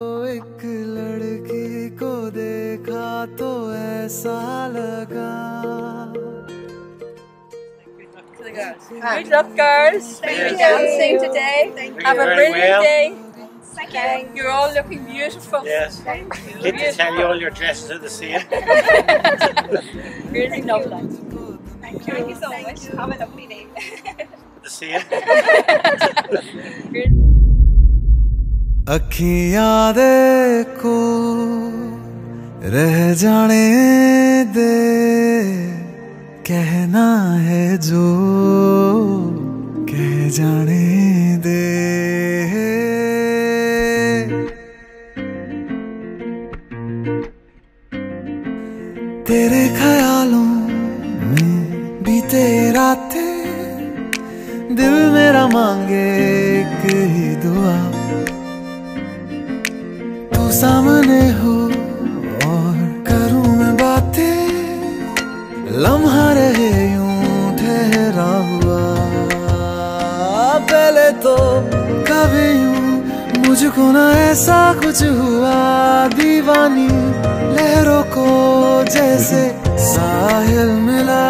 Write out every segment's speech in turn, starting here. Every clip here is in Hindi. एक लड़की को देखा तो ऐसा लगा। Good luck, girls. Thank you for dancing today. Thank you. Have a brilliant day. Thank you. You're all looking beautiful. Yes. Thank you. Did they tell you all your dresses are the same? Really lovely. Thank you. Thank you so much. Have a lovely day. The same. अखियाँ देखो रह जाने दे, कहना है जो कह जाने दे। तेरे ख्यालों में बीते रातें, दिल मेरा मांगे एक ही दुआ, सामने हो और करूं मैं बातें, लम्हा रहे यूं ठहरा हुआ। पहले तो कभी यूं मुझको ना ऐसा कुछ हुआ, दीवानी लहरों को जैसे साहिल मिला।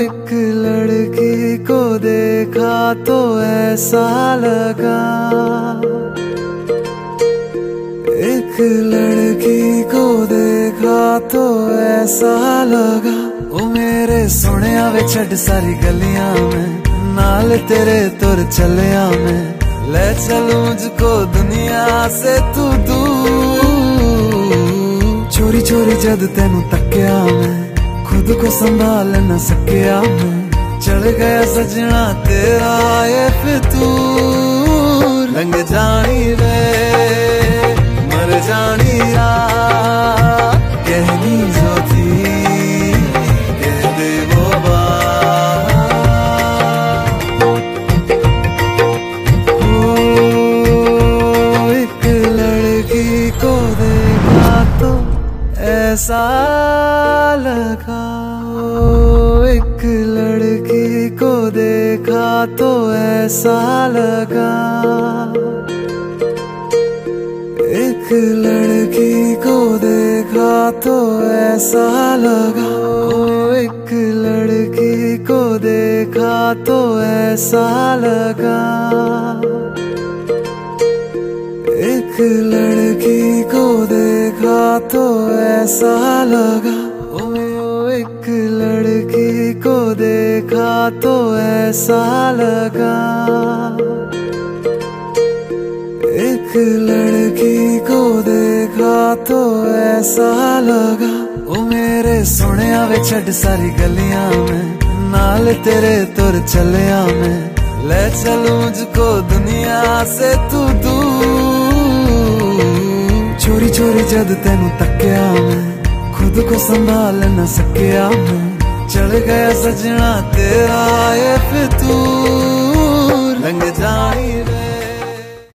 एक लड़की को देखा तो ऐसा लगा, एक लड़की को देखा तो ऐसा लगा। ओ मेरे सोहणिया वे छड़ सारी गलियां में, नाल तेरे तुर चलिया में, ले चलूं मुझको दुनिया से तू दूर। चोरी चोरी जद तेनू तकिया मैं, खुद को संभाल न सकिया मैं, चढ़ गया सजना तेरा ये फितूर। लंग जानी वे मर जानी रात, कहनी जो थी कह दे वो बात। ओ एक लड़की को देखा तो ऐसा लगा, एक लड़की को देखा तो ऐसा लगा, एक लड़की को देखा तो ऐसा लगा। एक लड़की को देखा तो ऐसा लगा, एक लड़की को देखा तो ऐसा लगा। एक लड़की को देखा तो ऐसा लगा, एक लड़की को देखा तो ऐसा लगा। ओ मेरे सोहणिया वे छड़ सारी गलियां में, नाल तेरे तुर चलिया में, ले चलूं मुझको दुनिया से तू दूर। चोरी चोरी जद तेनू तकिया मैं, खुद को संभाल न सकिया मैं, चढ़ गया सजना तेरा ये फितूर। लंग जाए